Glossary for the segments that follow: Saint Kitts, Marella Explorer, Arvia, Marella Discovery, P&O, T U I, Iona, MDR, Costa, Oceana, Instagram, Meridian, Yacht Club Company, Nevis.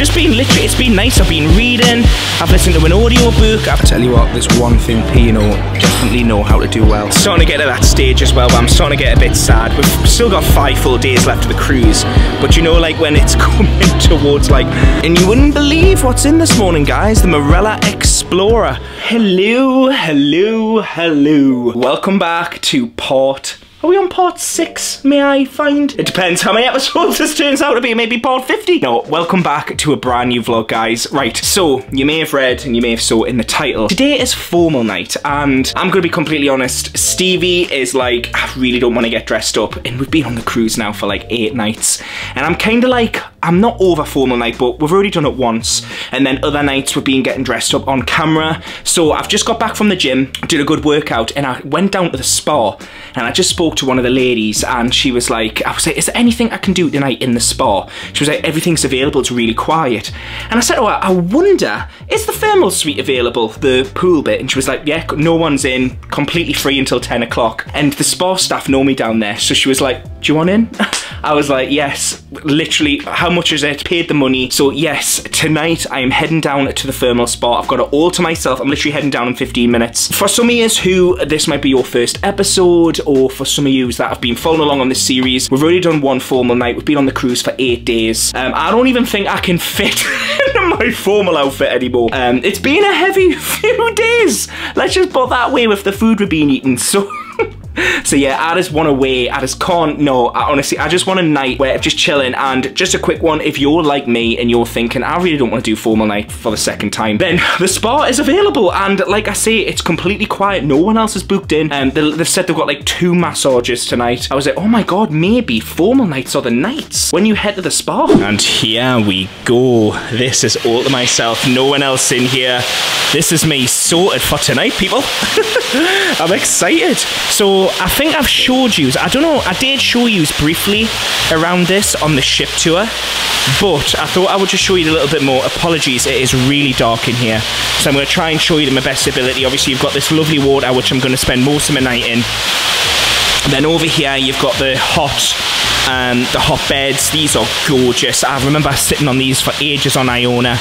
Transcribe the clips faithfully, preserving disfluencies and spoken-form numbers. just been literally, it's been nice. I've been reading, I've listened to an audio book. I've... I tell you what, there's one thing P and O definitely know how to do well. It's starting to get to that stage as well where I'm starting to get a bit sad. We've still got five full days left of the cruise, but you know, like when it's coming towards like, and you wouldn't believe what's in this morning, guys, the Marella Explorer. Hello, hello, hello. Welcome back to part... Are we on part six, may I find? It depends how many episodes this turns out to be, maybe part fifty. No, welcome back to a brand new vlog, guys. Right, so you may have read and you may have saw in the title, today is formal night, and I'm gonna be completely honest, Stevie is like, I really don't wanna get dressed up, and we've been on the cruise now for like eight nights, and I'm kinda like, I'm not over formal night, but we've already done it once, and then other nights we've been getting dressed up on camera. So I've just got back from the gym, did a good workout, and I went down to the spa, and I just spoke to one of the ladies, and she was like, I was like, is there anything I can do tonight in the spa? She was like, everything's available, it's really quiet. And I said to her, I wonder, is the thermal suite available, the pool bit? And she was like, yeah, no one's in, completely free until ten o'clock. And the spa staff know me down there, so she was like, do you want in? I was like, yes, literally, how much is it? Paid the money. So yes, tonight I am heading down to the thermal spa. I've got it all to myself. I'm literally heading down in fifteen minutes. For some of you who this might be your first episode, or for some of you that have been following along on this series, we've already done one formal night. We've been on the cruise for eight days. Um, I don't even think I can fit into my formal outfit anymore. Um, it's been a heavy few days. Let's just put that way with the food we've been eating. So. So yeah, I just want to wait, I just can't, no, I honestly, I just want a night where I'm just chilling. And just a quick one, if you're like me and you're thinking, I really don't want to do formal night for the second time, then the spa is available, and like I say, it's completely quiet, no one else is booked in, and um, they've said they've got like two massages tonight. I was like, oh my god, maybe formal nights are the nights when you head to the spa. And here we go, this is all to myself, no one else in here, this is me sorted for tonight, people. I'm excited. So I think I've showed you, I don't know, I did show you briefly around this on the ship tour, but I thought I would just show you a little bit more. Apologies, it is really dark in here, so I'm going to try and show you to my best ability. Obviously you've got this lovely water, which I'm going to spend most of my night in, and then over here you've got the hot Um, the hot beds. These are gorgeous. I remember sitting on these for ages on Iona.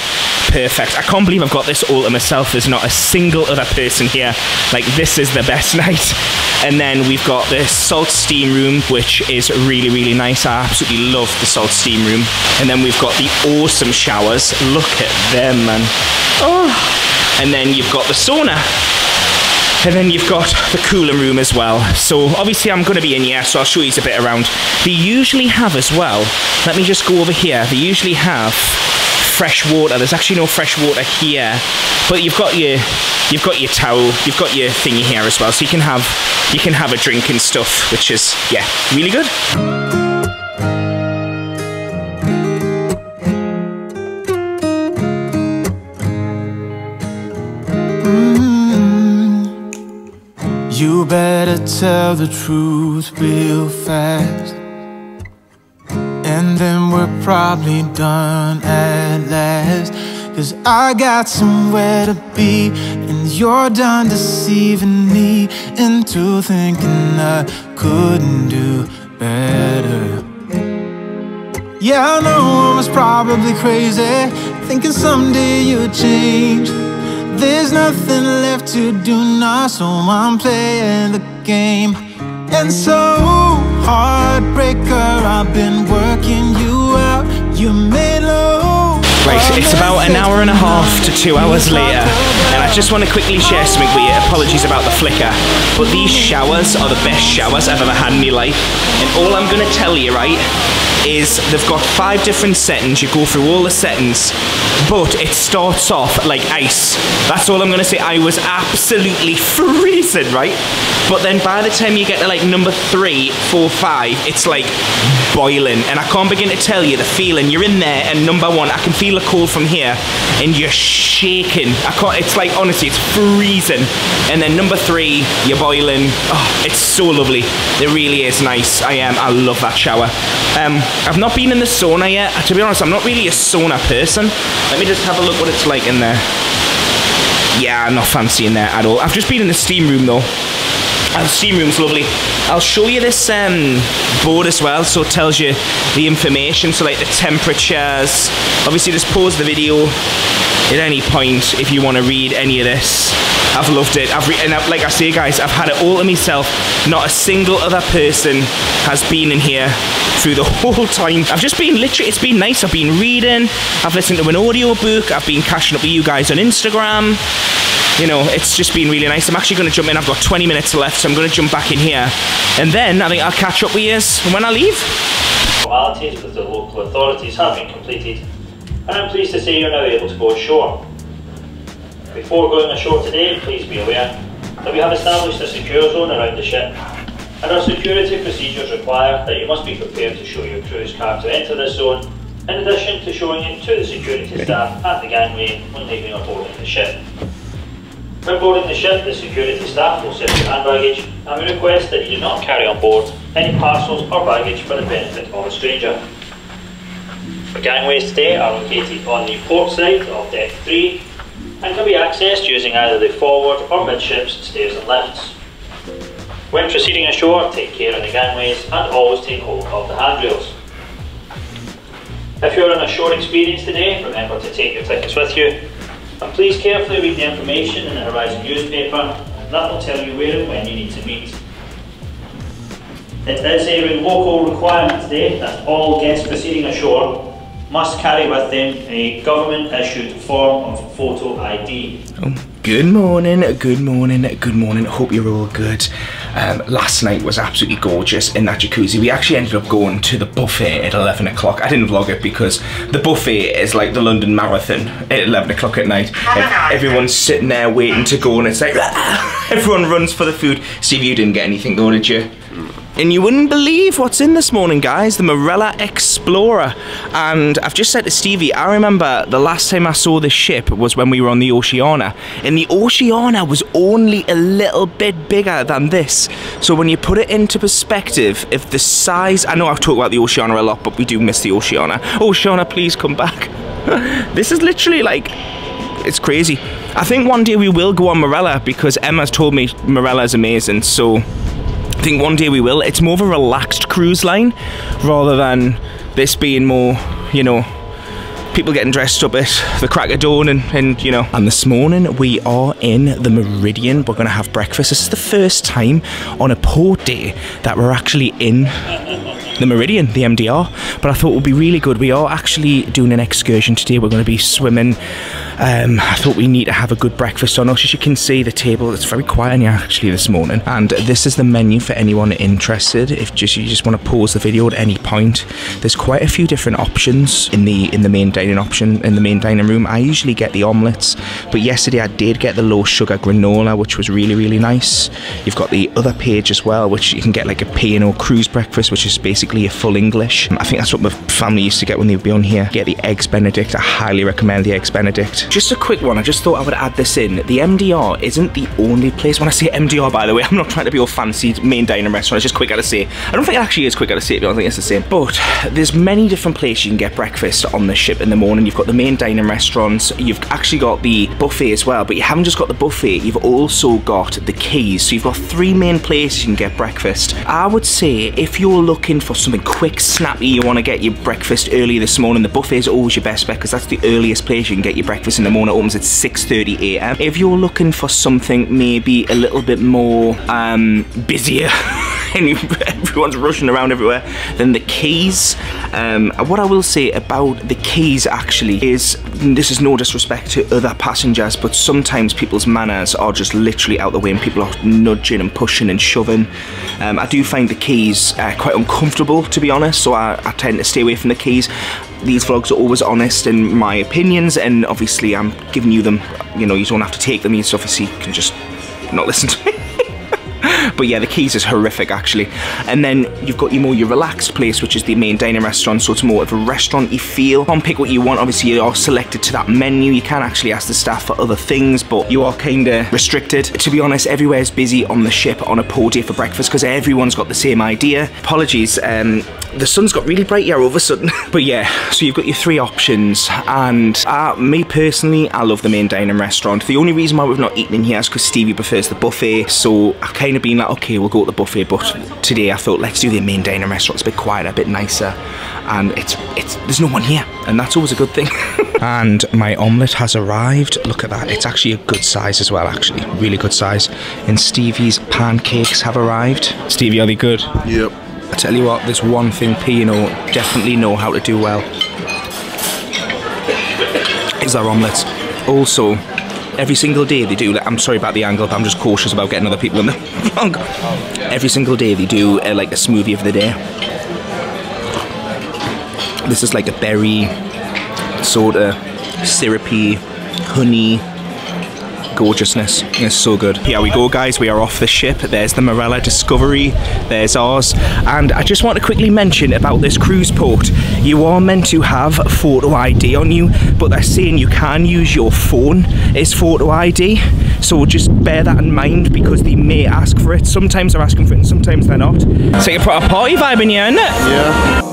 Perfect. I can't believe I've got this all to myself. There's not a single other person here. Like, this is the best night. And then we've got the salt steam room, which is really, really nice. I absolutely love the salt steam room. And then we've got the awesome showers. Look at them, man. Oh. And then you've got the sauna. And then you've got the cooling room as well. So obviously I'm going to be in here, so I'll show you a bit around. They usually have as well, let me just go over here, they usually have fresh water. There's actually no fresh water here, but you've got your you've got your towel, you've got your thingy here as well, so you can have you can have a drink and stuff, which is, yeah, really good. You better tell the truth real fast, and then we're probably done at last. Cause I got somewhere to be, and you're done deceiving me into thinking I couldn't do better. Yeah, I know I was probably crazy, thinking someday you'd change. There's nothing left to do now, so I'm playing the game. And so, heartbreaker, I've been working you out. You made love. Right, it's about an hour and a half to two hours later, and I just want to quickly share something with you. Apologies about the flicker, but these showers are the best showers I've ever had in my life. And all I'm going to tell you, right, is they've got five different settings. You go through all the settings, but it starts off like ice. That's all I'm gonna say. I was absolutely freezing, right? But then by the time you get to like number three, four, five, it's like boiling. And I can't begin to tell you the feeling. You're in there, and number one, I can feel a cold from here, and you're shaking. I can't, it's like, honestly, it's freezing. And then number three, you're boiling. Oh, it's so lovely. It really is nice. I am, I love that shower. Um, I've not been in the sauna yet. To be honest, I'm not really a sauna person. Let me just have a look what it's like in there. Yeah, I'm not fancying that at all. I've just been in the steam room though. And the steam room's lovely. I'll show you this um, board as well, so it tells you the information, so like the temperatures. Obviously just pause the video at any point if you want to read any of this. I've loved it. I've re and I, like I say guys, I've had it all to myself. Not a single other person has been in here through the whole time. I've just been literally, it's been nice. I've been reading, I've listened to an audiobook, I've been catching up with you guys on Instagram. You know, it's just been really nice. I'm actually going to jump in. I've got twenty minutes left, so I'm going to jump back in here. And then I think I'll catch up with yous when I leave. Formalities with the local authorities have been completed, and I'm pleased to say you're now able to go ashore. Before going ashore today, please be aware that we have established a secure zone around the ship, and our security procedures require that you must be prepared to show your cruise card to enter this zone, in addition to showing it to the security staff at the gangway when leaving or boarding the ship. When boarding the ship, the security staff will search your hand baggage, and we request that you do not carry on board any parcels or baggage for the benefit of a stranger. The gangways today are located on the port side of deck three and can be accessed using either the forward or midships stairs and lifts. When proceeding ashore, take care on the gangways and always take hold of the handrails. If you're on a shore experience today, remember to take your tickets with you. And please carefully read the information in the Horizon newspaper. That will tell you where and when you need to meet. It is a local requirement today that all guests proceeding ashore must carry with them a government-issued form of photo I D. Oh, good morning, good morning, good morning. Hope you're all good. Um, last night was absolutely gorgeous in that jacuzzi. We actually ended up going to the buffet at eleven o'clock. I didn't vlog it because the buffet is like the London Marathon at eleven o'clock at night. Everyone's sitting there waiting to go and it's like, everyone runs for the food. Steve, you didn't get anything though, did you? And you wouldn't believe what's in this morning, guys, the Marella Explorer. And I've just said to Stevie, I remember the last time I saw this ship was when we were on the Oceana. And the Oceana was only a little bit bigger than this. So when you put it into perspective, if the size, I know I've talked about the Oceana a lot, but we do miss the Oceana. Oceana, please come back. This is literally like, it's crazy. I think one day we will go on Marella because Emma's told me Marella is amazing, so I think one day we will. It's more of a relaxed cruise line rather than this being more, you know, people getting dressed up at the crack of dawn and, and you know. And this morning we are in the Meridian. We're going to have breakfast. This is the first time on a port day that we're actually in the Meridian, the M D R, but I thought it would be really good. We are actually doing an excursion today. We're going to be swimming. Um, I thought we need to have a good breakfast on us. As you can see, the table, it's very quiet in here actually this morning. And this is the menu for anyone interested. If just you just want to pause the video at any point, there's quite a few different options in the in the main dining option in the main dining room. I usually get the omelettes, but yesterday I did get the low sugar granola, which was really really nice. You've got the other page as well, which you can get like a P and O cruise breakfast, which is basically a full English. I think that's what my family used to get when they would be on here. Get the Eggs Benedict. I highly recommend the Eggs Benedict. Just a quick one, I just thought I would add this in. The M D R isn't the only place. When I say M D R, by the way, I'm not trying to be all fancy main dining restaurant, it's just quick out of say. I don't think it actually is quick out of say, I don't think it's the same. But there's many different places you can get breakfast on the ship in the morning. You've got the main dining restaurants, you've actually got the buffet as well, but you haven't just got the buffet, you've also got the quays. So you've got three main places you can get breakfast. I would say if you're looking for something quick, snappy, you want to get your breakfast early this morning, the buffet is always your best bet because that's the earliest place you can get your breakfast in the morning. It opens at six thirty A M. If you're looking for something maybe a little bit more um, busier and everyone's rushing around everywhere, then the quays. Um, what I will say about the quays actually is, this is no disrespect to other passengers, but sometimes people's manners are just literally out the way and people are nudging and pushing and shoving. Um, I do find the quays uh, quite uncomfortable, to be honest, so I, I tend to stay away from the quays. These vlogs are always honest in my opinions, and obviously I'm giving you them, you know, you don't have to take them, you obviously can just not listen to me. But yeah, the quays is horrific actually. And then You've got your more your relaxed place, which is the main dining restaurant, so it's more of a restaurant-y feel. You can't pick what you want, obviously you are selected to that menu. You can actually ask the staff for other things, but you are kind of restricted. To be honest, everywhere's busy on the ship on a poor day for breakfast because everyone's got the same idea. Apologies, um, the sun's got really bright here all of a sudden. But yeah, so you've got your three options, and uh, me personally, I love the main dining restaurant. The only reason why we've not eaten in here is because Stevie prefers the buffet, so I've kind of been like, okay, we'll go to the buffet, but today I thought, let's do the main dining restaurant. It's a bit quieter, a bit nicer, and it's, it's there's no one here, and that's always a good thing. And my omelette has arrived. Look at that, it's actually a good size as well, actually, really good size. And Stevie's pancakes have arrived. Stevie, are they good? Yep. I tell you what, there's one thing P and O definitely know how to do well. Is their omelettes. Also, every single day they do, like, I'm sorry about the angle, but I'm just cautious about getting other people in the wrong. Every single day they do uh, like a smoothie of the day. This is like a berry, sort of syrupy, honey, gorgeousness. It's so good. Here we go, guys, we are off the ship. There's the Marella Discovery, there's ours. And I just want to quickly mention about this cruise port. You are meant to have photo I D on you, but they're saying you can use your phone as photo I D, so just bear that in mind because they may ask for it. Sometimes they're asking for it and sometimes they're not. It's like a proper party vibe in here, isn't it? Yeah.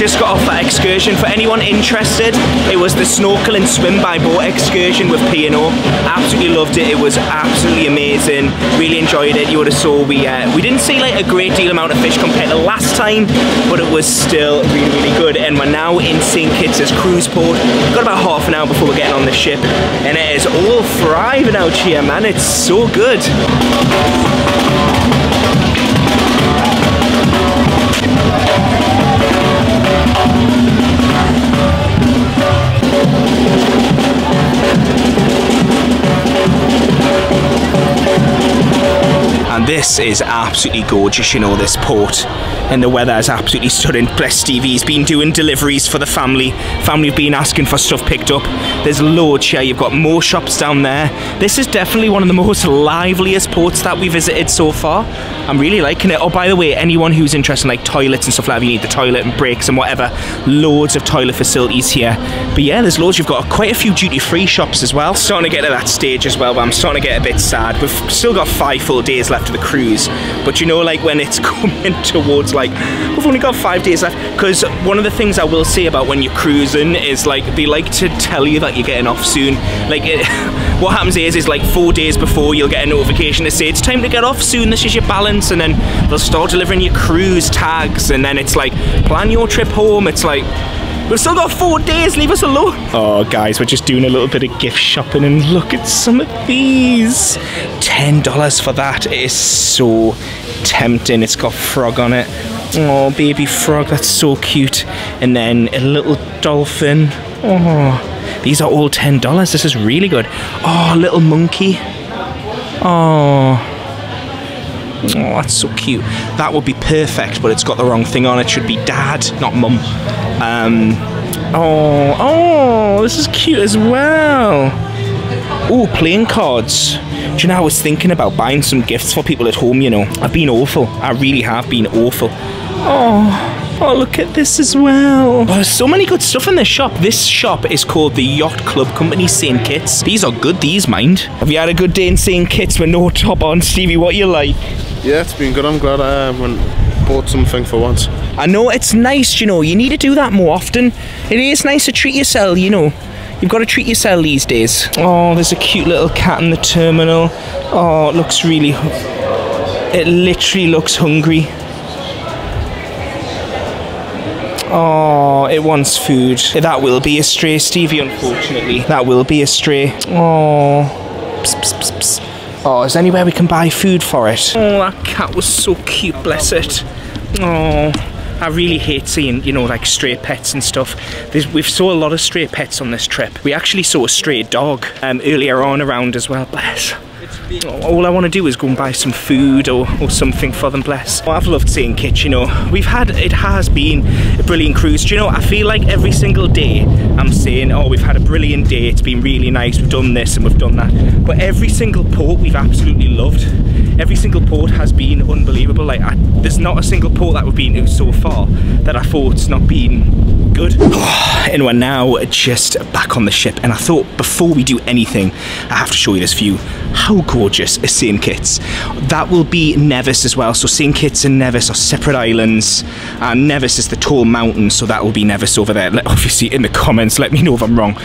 Just got off that excursion. For anyone interested, it was the snorkel and swim by boat excursion with P and O. Absolutely loved it. It was absolutely amazing. Really enjoyed it. You would have saw we uh, we didn't see like a great deal amount of fish compared to last time, but it was still really really good. And we're now in Saint Kitts' cruise port. We've got about half an hour before we're getting on the ship, and it is all thriving out here, man. It's so good. And this is absolutely gorgeous, you know, this port. And the weather is absolutely stunning. Bless Stevie's been doing deliveries for the family. Family have been asking for stuff picked up. There's loads here. You've got more shops down there. This is definitely one of the most liveliest ports that we visited so far. I'm really liking it. Oh, by the way, anyone who's interested in like toilets and stuff like that, you need the toilet and breaks and whatever, loads of toilet facilities here. But yeah, there's loads. You've got quite a few duty-free shops as well. Starting to get to that stage as well, but I'm starting to get a bit sad. We've still got five full days left of the cruise, but you know, like when it's coming towards, like, Like, we've only got five days left. Because one of the things I will say about when you're cruising is like they like to tell you that you're getting off soon. Like it, what happens is is like four days before you'll get a notification to say it's time to get off soon, this is your balance, and then they'll start delivering your cruise tags, and then it's like plan your trip home. It's like, we've still got four days, leave us alone. Oh guys, we're just doing a little bit of gift shopping and look at some of these. ten dollars for that, it is so tempting. It's got frog on it. Oh, baby frog, that's so cute. And then a little dolphin. Oh, these are all ten dollars, this is really good. Oh, little monkey. Oh, Oh, that's so cute. That would be perfect, but it's got the wrong thing on. It should be dad, not mum. Um, oh, oh, this is cute as well. Oh, playing cards. Do you know, I was thinking about buying some gifts for people at home, you know. I've been awful. I really have been awful. Oh, oh, look at this as well. Oh, there's so many good stuff in this shop. This shop is called the Yacht Club Company, Saint Kitts. These are good, these, mind. Have you had a good day in Saint Kitts with no top on, Stevie? What you like? Yeah, it's been good. I'm glad I uh, went bought something for once. I know, it's nice, you know. You need to do that more often. It is nice to treat yourself, you know. You've got to treat yourself these days. Oh, there's a cute little cat in the terminal. Oh, it looks really... It literally looks hungry. Oh, it wants food. That will be a stray, Stevie, unfortunately. That will be a stray. Oh. Psst, psst, psst, psst. Oh, is there anywhere we can buy food for it? Oh, that cat was so cute, bless it. Oh. I really hate seeing, you know, like stray pets and stuff. There's, we've saw a lot of stray pets on this trip. We actually saw a stray dog um, earlier on around as well, bless. All I want to do is go and buy some food or, or something for them, bless. Oh, I've loved Saint Kitts, you know. We've had, it has been a brilliant cruise. Do you know, I feel like every single day I'm saying, oh, we've had a brilliant day, it's been really nice, we've done this and we've done that. But every single port we've absolutely loved. Every single port has been unbelievable. Like, I, there's not a single port that we've been to so far that I thought's not been good. And we're now just back on the ship, and I thought before we do anything, I have to show you this view. How gorgeous is Saint Kitts? That will be Nevis as well. So Saint Kitts and Nevis are separate islands, and Nevis is the tall mountain, so that will be Nevis over there. Let, obviously, in the comments, let me know if I'm wrong.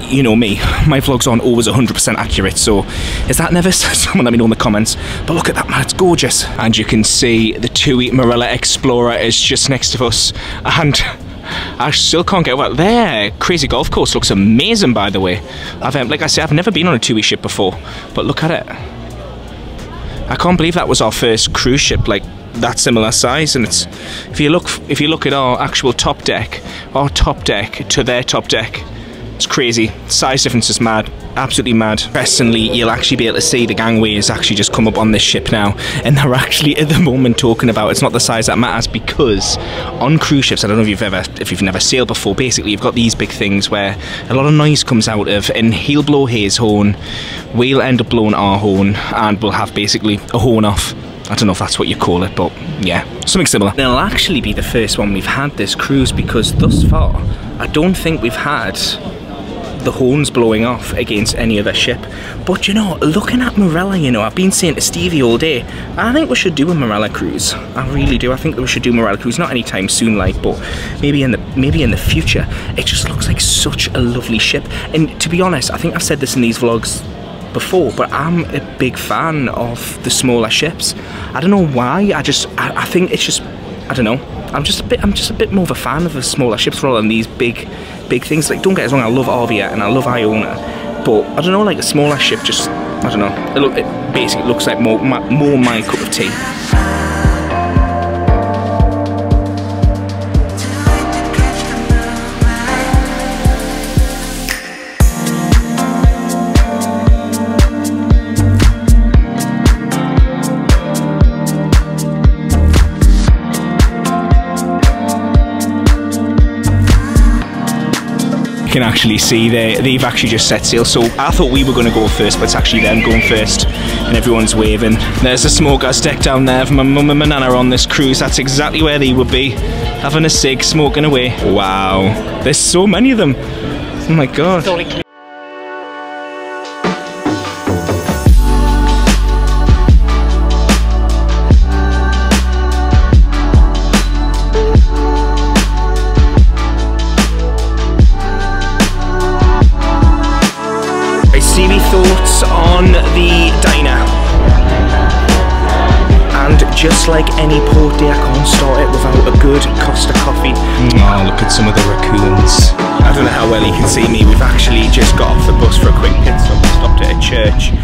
You know me, my vlogs aren't always one hundred percent accurate, so is that Nevis? Someone let me know in the comments. But look at that, man, it's gorgeous. And you can see the T U I Marella Explorer is just next to us, and I still can't get out there. Crazy golf course looks amazing, by the way. I've, um, like I said, I've never been on a T U I ship before, but look at it. I can't believe that was our first cruise ship like that similar size. And it's, if you look, if you look at our actual top deck, our top deck to their top deck, it's crazy. Size difference is mad. Absolutely mad. Presently, you'll actually be able to see the gangways actually just come up on this ship now, and they're actually at the moment talking about it's not the size that matters, because on cruise ships, I don't know if you've ever, if you've never sailed before, basically you've got these big things where a lot of noise comes out of, and he'll blow his horn, we'll end up blowing our horn, and we'll have basically a horn off. I don't know if that's what you call it, but yeah, something similar. It'll actually be the first one we've had this cruise, because thus far, I don't think we've had the horns blowing off against any other ship. But you know, looking at Marella, you know, I've been saying to Stevie all day, I think we should do a Marella cruise. I really do. I think that we should do Marella cruise, not anytime soon, like, but maybe in the maybe in the future. It just looks like such a lovely ship. And to be honest, I think I've said this in these vlogs before, but I'm a big fan of the smaller ships. I don't know why. I just I, I think it's just I don't know. I'm just a bit I'm just a bit more of a fan of the smaller ships rather than these big big things. Like, don't get us wrong, I love Arvia and I love Iona, but I don't know, like a smaller ship just, I don't know, it, look, it basically looks like more my, more my cup of tea. Can actually see they, they've actually just set sail. So I thought we were going to go first, but it's actually them going first, and everyone's waving. There's the smoker's deck down there for my mum and my nana on this cruise. That's exactly where they would be, having a cig, smoking away. Wow, there's so many of them. Oh my god. Stevie, thoughts on the diner? And just like any port day, I can't start it without a good Costa coffee. Oh, look at some of the raccoons. I don't know how well you can see me. We've actually just got off the bus for a quick pit stop, stopped at a church.